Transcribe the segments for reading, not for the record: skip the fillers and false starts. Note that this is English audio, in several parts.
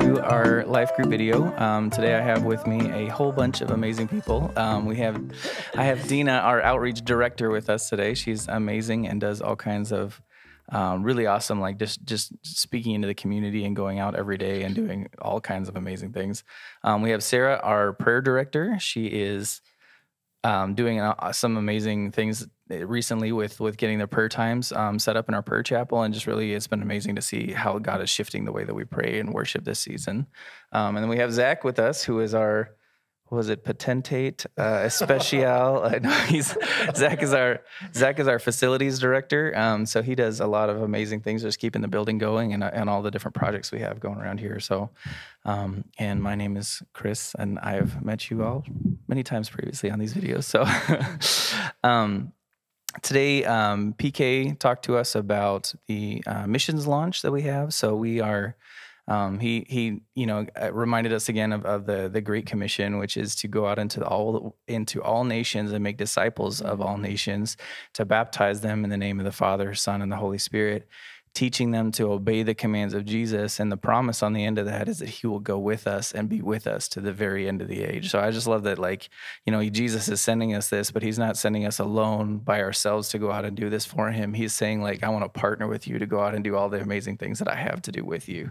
to our life group video. Today I have with me a whole bunch of amazing people. I have Dina, our outreach director, with us today. She's amazing and does all kinds of really awesome, like just speaking into the community and going out every day and doing all kinds of amazing things. We have Sarah, our prayer director. She is doing some amazing things recently with getting the prayer times set up in our prayer chapel, and just really it's been amazing to see how God is shifting the way that we pray and worship this season. And then we have Zach with us, who is our, what was it, patentate especial? No, Zach is our facilities director. So he does a lot of amazing things, just keeping the building going and all the different projects we have going around here. So, and my name is Chris, and I've met you all many times previously on these videos. So today, PK talked to us about the missions launch that we have. So we are, he you know, reminded us again of the Great Commission, which is to go out into all nations and make disciples of all nations, to baptize them in the name of the Father, Son, and the Holy Spirit, teaching them to obey the commands of Jesus. And the promise on the end of that is that he will go with us and be with us to the very end of the age. So I just love that, like, you know, Jesus is sending us this, but he's not sending us alone by ourselves to go out and do this for him. He's saying, like, I want to partner with you to go out and do all the amazing things that I have to do with you.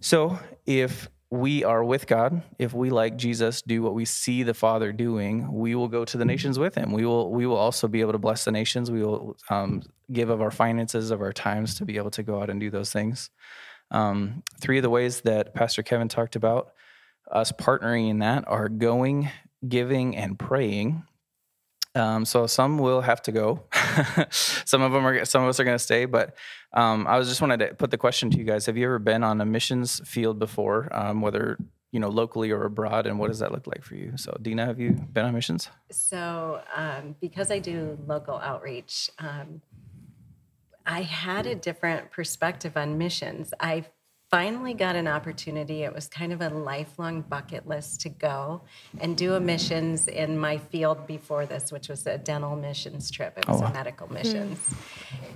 So if we are with God, if we, like Jesus, do what we see the Father doing, we will go to the nations with him. We will also be able to bless the nations. We will give of our finances, of our times, to be able to go out and do those things. Three of the ways that Pastor Kevin talked about us partnering in that are going, giving, and praying. So some will have to go. some of us are going to stay, but I was just wanted to put the question to you guys. Have you ever been on a missions field before, whether, you know, locally or abroad, and what does that look like for you? So Dina, have you been on missions? So because I do local outreach, I had a different perspective on missions. I finally got an opportunity. It was kind of a lifelong bucket list to go and do a missions in my field before this, which was a dental missions trip. It was a medical missions.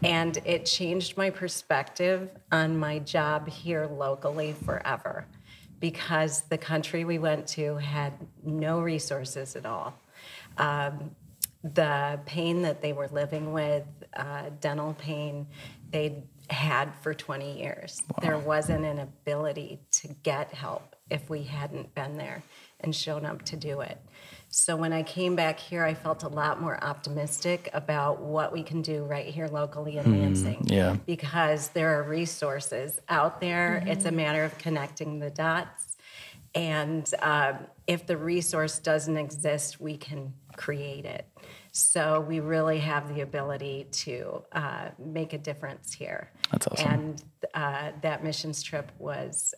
And it changed my perspective on my job here locally forever, because the country we went to had no resources at all. The pain that they were living with, dental pain, they'd had for 20 years. Wow. There wasn't an ability to get help if we hadn't been there and shown up to do it. So when I came back here, I felt a lot more optimistic about what we can do right here locally in Lansing. Yeah. Because there are resources out there. It's a matter of connecting the dots. And if the resource doesn't exist, we can create it. So we really have the ability to make a difference here. That's awesome. And that missions trip was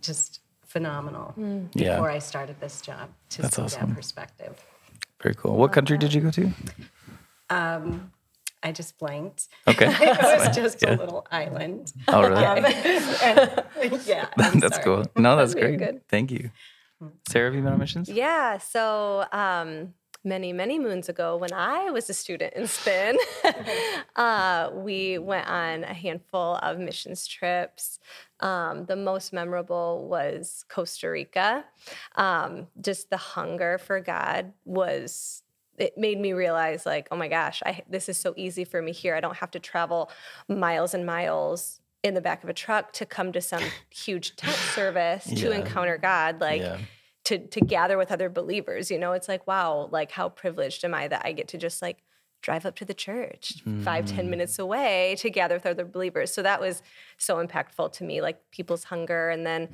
just phenomenal before I started this job, to see that perspective. Very cool. What country did you go to? I just blanked. Okay. It was just a little island. Oh, really? Yeah. That's cool. No, that's great. Good. Thank you. Sarah, have you been on missions? Yeah, so... many, many moons ago, when I was a student in SPIN, we went on a handful of missions trips. The most memorable was Costa Rica. Just the hunger for God was... it made me realize, like, oh my gosh, this is so easy for me here. I don't have to travel miles and miles in the back of a truck to come to some huge tent service to encounter God. Like... yeah. To gather with other believers, you know, it's like, wow, like how privileged am I that I get to just like drive up to the church 5-10 minutes away to gather with other believers. So that was so impactful to me, like people's hunger. And then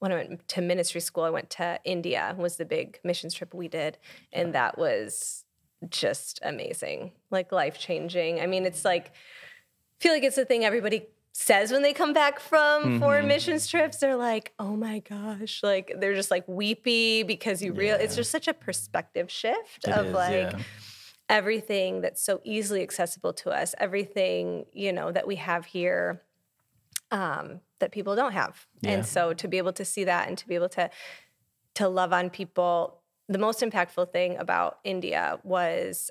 when I went to ministry school, I went to India, was the big missions trip we did. And that was just amazing, like life-changing. I mean, it's like, I feel like it's the thing everybody says when they come back from foreign missions trips. They're like, oh my gosh, like they're just like weepy because you real. It's just such a perspective shift of everything that's so easily accessible to us, everything, you know, that we have here that people don't have. And so to be able to see that and to be able to love on people the most impactful thing about India was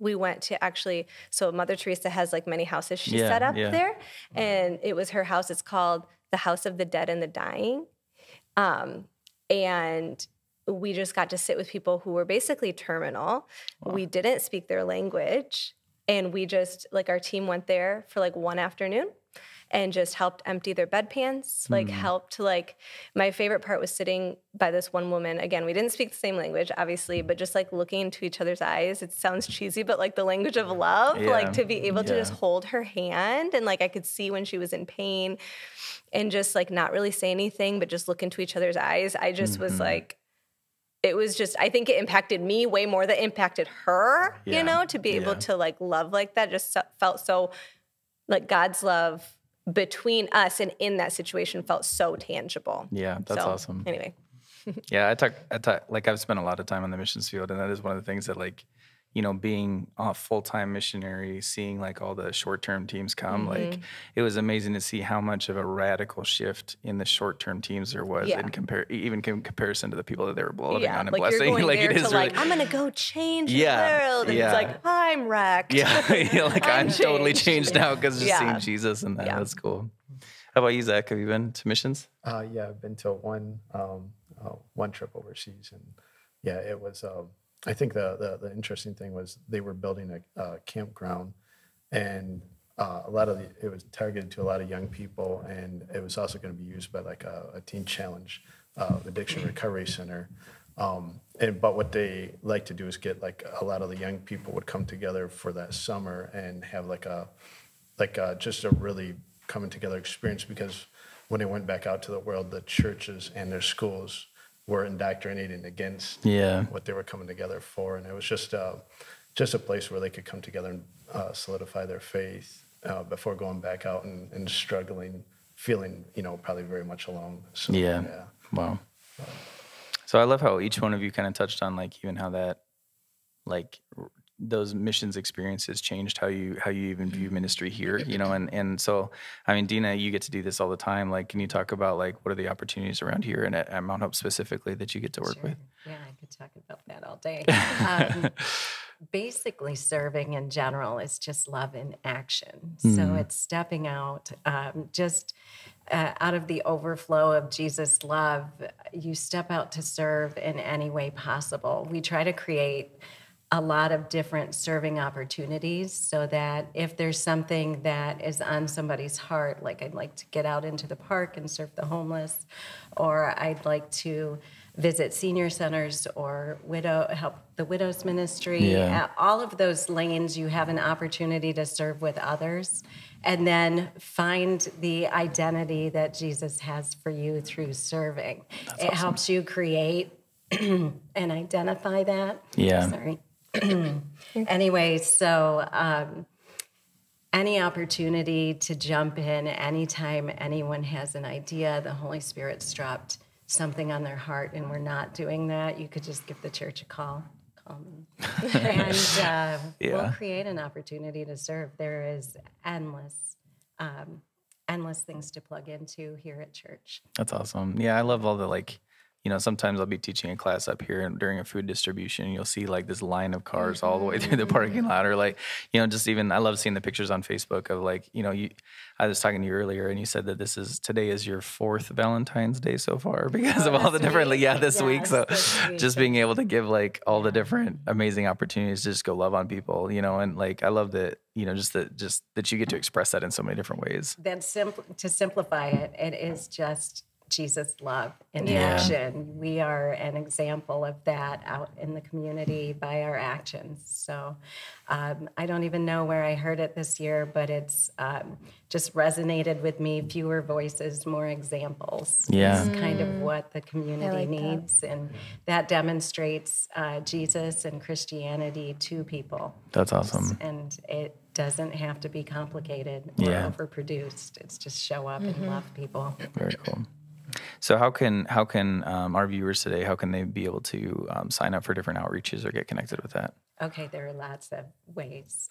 we went to actually, so Mother Teresa has like many houses she set up there. And it was her house. It's called the House of the Dead and the Dying. And we just got to sit with people who were basically terminal. Wow. We didn't speak their language. And we just, like, our team went there for like one afternoon and just helped empty their bedpans, like helped, like, my favorite part was sitting by this one woman. Again, we didn't speak the same language, obviously, but just like looking into each other's eyes. It sounds cheesy, but like the language of love, like to be able to just hold her hand. And like, I could see when she was in pain and just like not really say anything, but just look into each other's eyes. I just was like, it was just, I think it impacted me way more than it impacted her, you know, to be able to like love like that. Just felt so like God's love between us and in that situation felt so tangible. Yeah, that's awesome. Anyway. Yeah, I talk, like I've spent a lot of time on the missions field, and that is one of the things that, like, you know, being a full-time missionary, seeing like all the short-term teams come, like it was amazing to see how much of a radical shift in the short-term teams there was in comparison to the people that they were blowing on and like blessing. You're going like there it is to really, like, I'm gonna go change the world, and it's like I'm wrecked. Like I'm totally changed now because just seeing Jesus and that's cool. How about you, Zach? Have you been to missions? Yeah, I've been to one trip overseas, and yeah, it was. I think the interesting thing was they were building a campground, and a lot of it was targeted to a lot of young people, and it was also going to be used by like a teen challenge, addiction recovery center. But what they like to do is get like a lot of the young people would come together for that summer and have like a just a really coming together experience, because when they went back out to the world, the churches and their schools were indoctrinating against what they were coming together for. And it was just a place where they could come together and solidify their faith before going back out and struggling, feeling, you know, probably very much alone. So, yeah. Wow. So I love how each one of you kind of touched on, like, even how that, like, those missions experiences changed how you even view ministry here, you know, and so, I mean, Dina, you get to do this all the time. Like, can you talk about, like, what are the opportunities around here and at Mount Hope specifically that you get to work with? Yeah, I could talk about that all day. Basically, serving in general is just love in action. So it's stepping out, out of the overflow of Jesus' love, you step out to serve in any way possible. We try to create a lot of different serving opportunities so that if there's something that is on somebody's heart, like I'd like to get out into the park and serve the homeless, or I'd like to visit senior centers or help the widow's ministry. Yeah. All of those lanes, you have an opportunity to serve with others and then find the identity that Jesus has for you through serving. That's awesome. It helps you create and identify that. Yeah. Sorry. Anyway, so any opportunity to jump in anytime anyone has an idea, the Holy Spirit's dropped something on their heart and we're not doing that, you could just give the church a call. And we'll create an opportunity to serve. There is endless things to plug into here at church. That's awesome. Yeah, I love all the, like, you know, sometimes I'll be teaching a class up here and during a food distribution, and you'll see like this line of cars all the way through the parking lot, or like, you know, just even, I love seeing the pictures on Facebook of, like, you know, I was talking to you earlier and you said that today is your 4th Valentine's Day so far because of all the different, week. So just being able to give like all the different amazing opportunities to just go love on people, you know, and like, I love that, you know, just that you get to express that in so many different ways. Then to simplify it, it is just Jesus' love in action. We are an example of that out in the community by our actions. So I don't even know where I heard it this year, but it's just resonated with me. Fewer voices, more examples. Yeah. It's kind of what the community needs. That. And that demonstrates Jesus and Christianity to people. That's awesome. And it doesn't have to be complicated or overproduced. It's just show up and love people. Very cool. So how can our viewers today, how can they be able to sign up for different outreaches or get connected with that? Okay, there are lots of ways.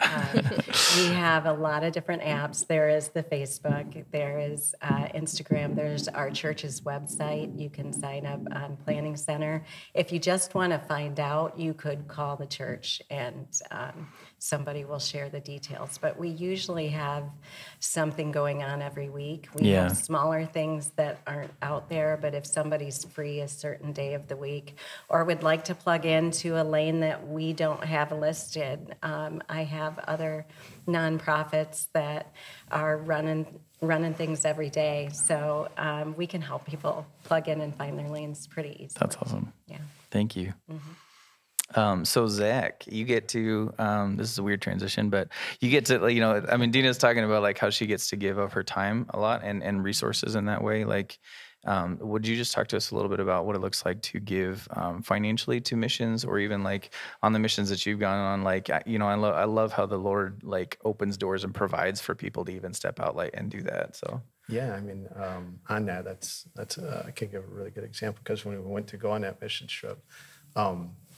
We have a lot of different apps. There is the Facebook, there is Instagram, there's our church's website. You can sign up on Planning Center. If you just want to find out, you could call the church and somebody will share the details. But we usually have something going on every week. We have smaller things that aren't out there, but if somebody's free a certain day of the week or would like to plug into a lane that we don't have listed, I have other nonprofits that are running things every day, so we can help people plug in and find their lanes pretty easily. That's awesome. Yeah. Thank you. Mm-hmm. So Zach, you get to this is a weird transition, but you get to, you know, I mean, Dina's talking about like how she gets to give up her time a lot and resources in that way. Like, would you just talk to us a little bit about what it looks like to give financially to missions, or even like on the missions that you've gone on? Like, you know, I love how the Lord like opens doors and provides for people to even step out like and do that. So yeah, I mean, on that, that's I can give a really good example, because when we went to go on that mission trip,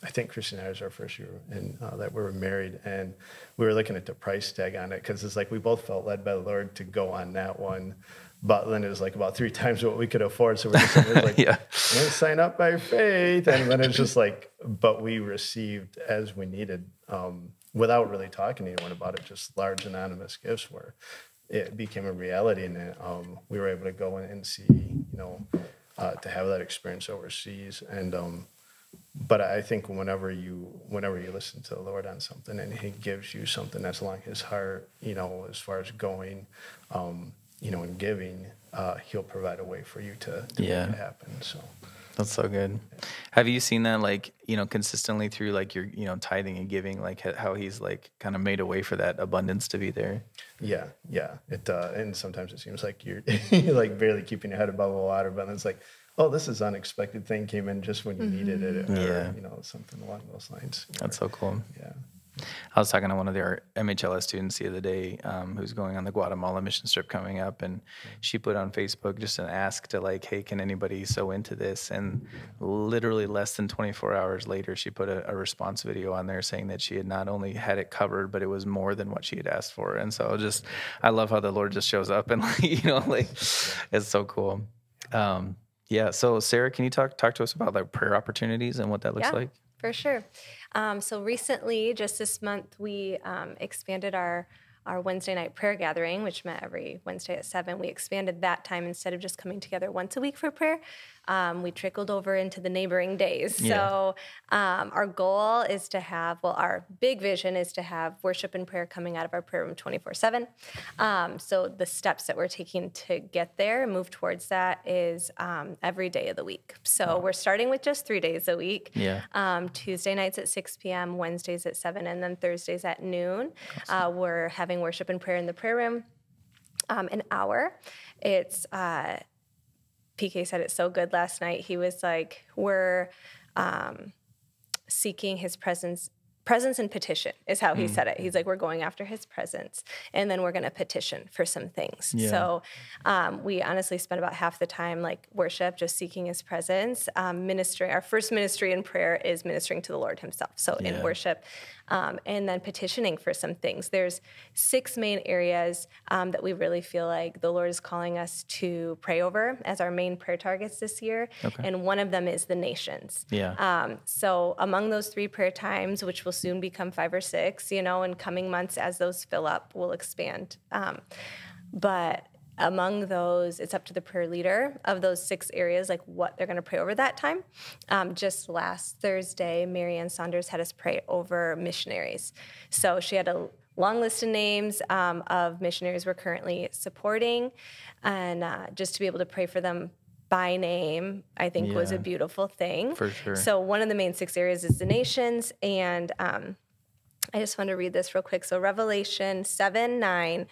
I think Christy and I was our first year and that we were married, and we were looking at the price tag on it, because it's like we both felt led by the Lord to go on that one. But then it was like about 3 times what we could afford. So we're just like, yeah, sign up by faith. And then it's just like, but we received as we needed without really talking to anyone about it, just large anonymous gifts where it became a reality. And then, we were able to go in and see, you know, to have that experience overseas. And but I think whenever you listen to the Lord on something and he gives you something that's along his heart, you know, as far as going, you know, in giving, he'll provide a way for you to make it happen. So that's so good. Have you seen that, like, you know, consistently through like your, you know, tithing and giving, like how he's like kind of made a way for that abundance to be there? Yeah. Yeah. It, and sometimes it seems like you're like barely keeping your head above the water, but then it's like, oh, this is unexpected thing came in just when you needed it. Or, you know, something along those lines. That's so cool. Yeah. I was talking to one of our MHLS students the other day who's going on the Guatemala mission trip coming up, and she put on Facebook just an ask to like, hey, can anybody sew into this? And literally less than 24 hours later, she put a response video on there saying that she had not only had it covered, but it was more than what she had asked for. And so just, I love how the Lord just shows up and like, you know, like it's so cool. Yeah. So Sarah, can you talk to us about like prayer opportunities and what that looks like? For sure. So recently, just this month, we expanded our Wednesday night prayer gathering, which met every Wednesday at 7. We expanded that time. Instead of just coming together once a week for prayer, we trickled over into the neighboring days. Yeah. So our goal is to have, well, our big vision is to have worship and prayer coming out of our prayer room 24/7. So the steps that we're taking to get there and move towards that is every day of the week. So we're starting with just 3 days a week. Yeah. Tuesday nights at 6 p.m., Wednesdays at 7, and then Thursdays at noon. Awesome. We're having worship and prayer in the prayer room, an hour. It's... PK said it so good last night. He was like, we're seeking his presence and petition is how he said it. He's like, we're going after his presence, and then we're going to petition for some things. Yeah. So we honestly spent about half the time like worship, just seeking his presence, ministering. Our first ministry in prayer is ministering to the Lord himself. So in worship, and then petitioning for some things. There's 6 main areas that we really feel like the Lord is calling us to pray over as our main prayer targets this year. Okay. And one of them is the nations. Yeah. So among those 3 prayer times, which will soon become 5 or 6, you know, in coming months as those fill up, we'll expand. But among those, it's up to the prayer leader of those 6 areas, like what they're going to pray over that time. Just last Thursday, Mary Ann Saunders had us pray over missionaries. So she had a long list of names of missionaries we're currently supporting, and just to be able to pray for them by name, I think was a beautiful thing. For sure. So one of the main 6 areas is the nations. And I just want to read this real quick. So Revelation 7, 9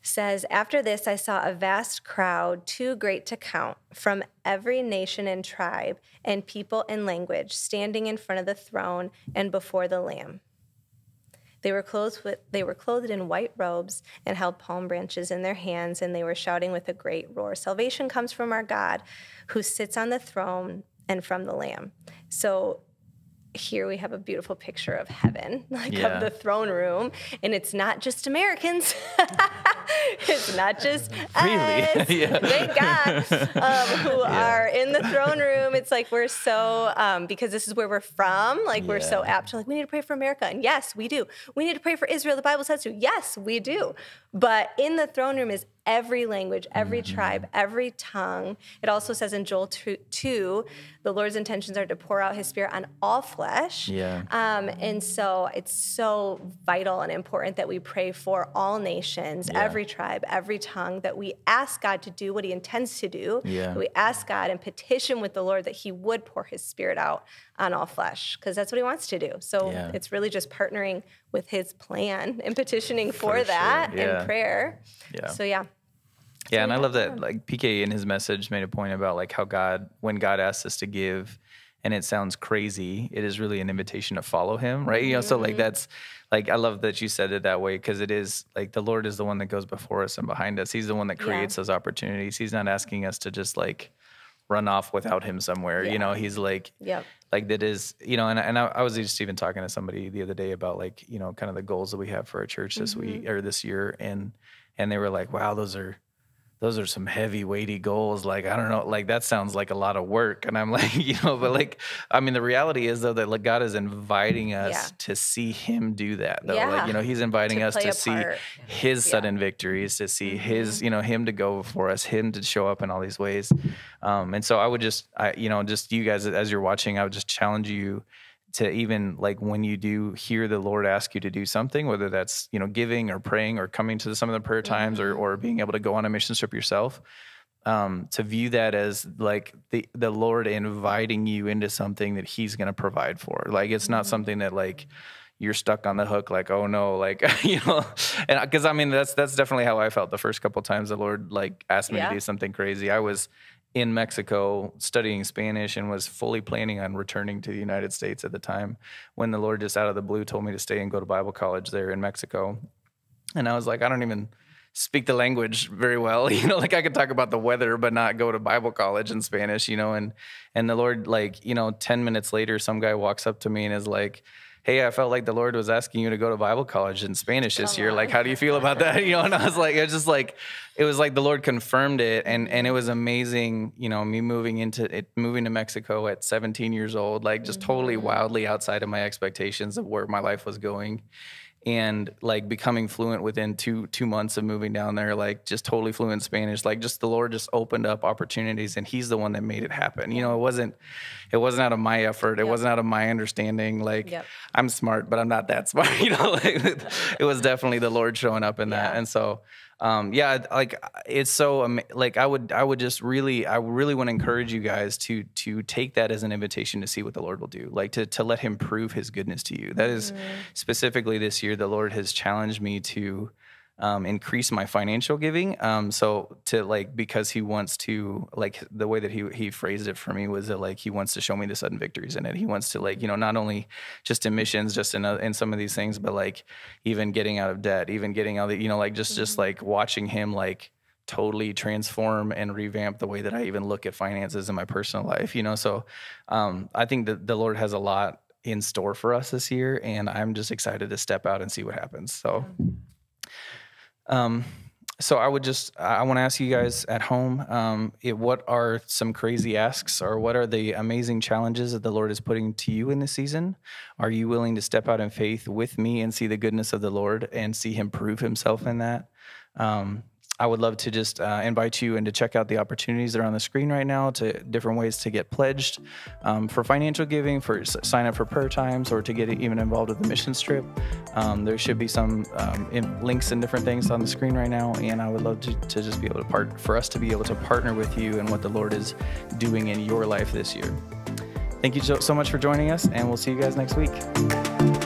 says, "After this, I saw a vast crowd, too great to count, from every nation and tribe and people and language, standing in front of the throne and before the Lamb. They were clothed in white robes and held palm branches in their hands, and they were shouting with a great roar, 'Salvation comes from our God who sits on the throne and from the Lamb.'" So here we have a beautiful picture of heaven, like of the throne room, and it's not just Americans. It's not just us. Thank God, who are in the throne room. It's like we're so, because this is where we're from, like we're so apt to like, we need to pray for America. And yes, we do. We need to pray for Israel. The Bible says to. Yes, we do. But in the throne room is every language, every tribe, every tongue. It also says in Joel 2, the Lord's intentions are to pour out his spirit on all flesh. And so it's so vital and important that we pray for all nations, every tribe, every tongue, that we ask God to do what he intends to do. That we ask God and petition with the Lord that he would pour his spirit out on all flesh, because that's what he wants to do. So it's really just partnering with his plan and petitioning for that in prayer. So yeah, and I love that, like, PK in his message made a point about, like, how God, when God asks us to give, and it sounds crazy, it is really an invitation to follow him, right? You know, so, like, that's, like, I love that you said it that way, because it is, like, the Lord is the one that goes before us and behind us. He's the one that creates those opportunities. He's not asking us to just, like, run off without him somewhere, you know, he's like, like that is, you know, and I was just even talking to somebody the other day about, like, you know, kind of the goals that we have for our church this week or this year. And they were like, wow, those are some heavy, weighty goals. Like, I don't know, like that sounds like a lot of work. And I'm like, you know, but like, I mean, the reality is though that like God is inviting us to see him do that though. Like, you know, he's inviting us to see his sudden victories, to see his, you know, him to go before us, him to show up in all these ways. And so I would just, you know, just you guys, as you're watching, I would just challenge you to even like when you do hear the Lord ask you to do something, whether that's, you know, giving or praying or coming to some of the prayer times or being able to go on a mission trip yourself, to view that as like the Lord inviting you into something that he's going to provide for. Like, it's not something that like you're stuck on the hook, like, oh no, like, you know, and 'cause I mean, that's definitely how I felt the first couple of times the Lord like asked me to do something crazy. I was in Mexico studying Spanish and was fully planning on returning to the United States at the time when the Lord just out of the blue told me to stay and go to Bible college there in Mexico. And I was like, I don't even speak the language very well. You know, like I could talk about the weather, but not go to Bible college in Spanish, you know, and the Lord, like, you know, 10 minutes later, some guy walks up to me and is like, hey, I felt like the Lord was asking you to go to Bible college in Spanish this year. Like, how do you feel about that? You know, and I was like, it's just like, it was like the Lord confirmed it. And it was amazing, you know, me moving to Mexico at 17 years old, like just totally wildly outside of my expectations of where my life was going. And like becoming fluent within two months of moving down there, like just totally fluent Spanish, like just the Lord just opened up opportunities and he's the one that made it happen. You know, it wasn't out of my effort. It wasn't out of my understanding. Like I'm smart, but I'm not that smart. You know, like, it was definitely the Lord showing up in that. And so, yeah, like it's so like, I would just really, I really want to encourage you guys to take that as an invitation to see what the Lord will do, like to let him prove his goodness to you. That is specifically this year, the Lord has challenged me to, increase my financial giving. So to like, because he wants to like the way that he phrased it for me was that like, he wants to show me the sudden victories in it. He wants to like, you know, not only just in missions, just in some of these things, but like even getting out of debt, even getting out of the, you know, like just like watching him like totally transform and revamp the way that I even look at finances in my personal life, you know? So, I think that the Lord has a lot in store for us this year and I'm just excited to step out and see what happens. So, so I want to ask you guys at home, what are some crazy asks or what are the amazing challenges that the Lord is putting to you in this season? Are you willing to step out in faith with me and see the goodness of the Lord and see him prove himself in that? I would love to just invite you and to check out the opportunities that are on the screen right now to different ways to get pledged for financial giving, for sign up for prayer times, or to get even involved with the mission trip. There should be some links and different things on the screen right now. And I would love to just be able to partner with you and what the Lord is doing in your life this year. Thank you so much for joining us and we'll see you guys next week.